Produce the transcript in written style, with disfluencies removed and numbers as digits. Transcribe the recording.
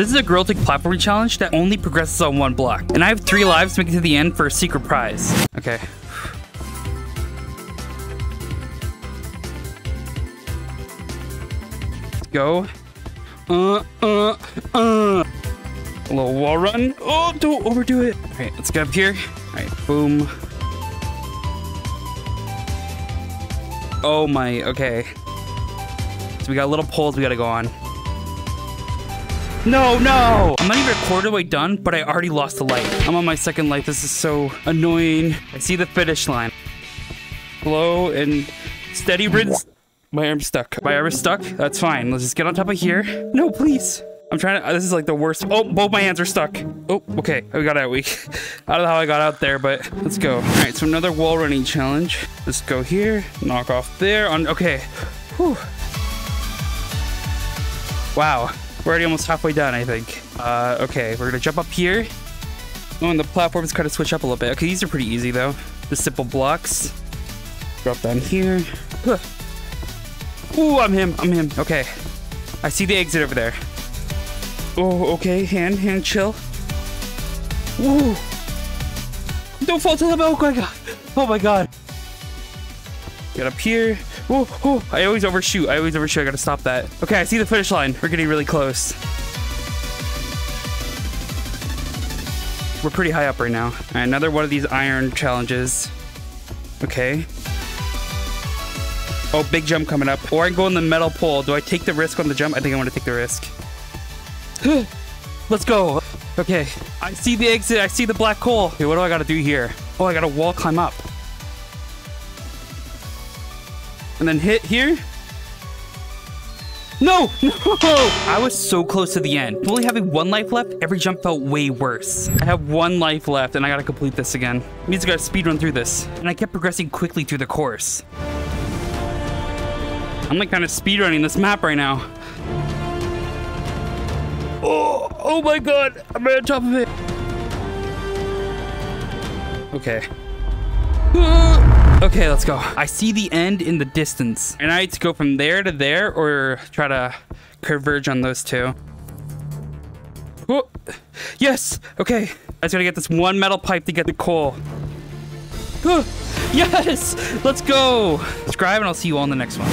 This is a Gorilla Tag platforming challenge that only progresses on one block, and I have 3 lives to make it to the end for a secret prize. Okay. Let's go. A little wall run. Oh, don't overdo it. All right, let's get up here. All right, boom. Oh my, okay. So we got little poles we gotta go on. No! I'm not even a quarter way done, but I already lost the light. I'm on my second light. This is so annoying. I see the finish line. Glow and steady rinse. My arm's stuck. My arm is stuck? That's fine. Let's just get on top of here. No, please. I'm trying to, this is like the worst. Oh, both my hands are stuck. Oh, okay. We got out. I don't know how I got out there, but let's go. All right, so another wall running challenge. Let's go here, knock off there. Okay. Whew. Wow. We're already almost halfway done, I think. Okay, we're gonna jump up here. Oh, and the platforms kind of switch up a little bit. Okay, these are pretty easy though. The simple blocks. Drop down here. Huh. Ooh, I'm him. Okay. I see the exit over there. Oh, okay, hand chill. Whoa. Don't fall to the milk, oh my god. Get up here. Oh, I always overshoot, I gotta stop that. Okay, I see the finish line. We're getting really close. We're pretty high up right now. All right, another one of these iron challenges. Okay. Oh, big jump coming up. Or I can go in the metal pole. Do I take the risk on the jump? I think I want to take the risk. Let's go. Okay, I see the exit. I see the black hole. Okay, what do I gotta do here? Oh, I gotta wall climb up. And then hit here. No! I was so close to the end. Only having 1 life left, every jump felt way worse. I have 1 life left and I gotta complete this again. It means I gotta speed run through this. And I kept progressing quickly through the course. I'm like kind of speed running this map right now. Oh my god, I'm right on top of it. Okay. Okay, let's go. I see the end in the distance. And I need to go from there to there or try to converge on those two. Ooh. Yes, okay. I just gotta get this 1 metal pipe to get the coal. Ooh. Yes, let's go. Subscribe and I'll see you all in the next one.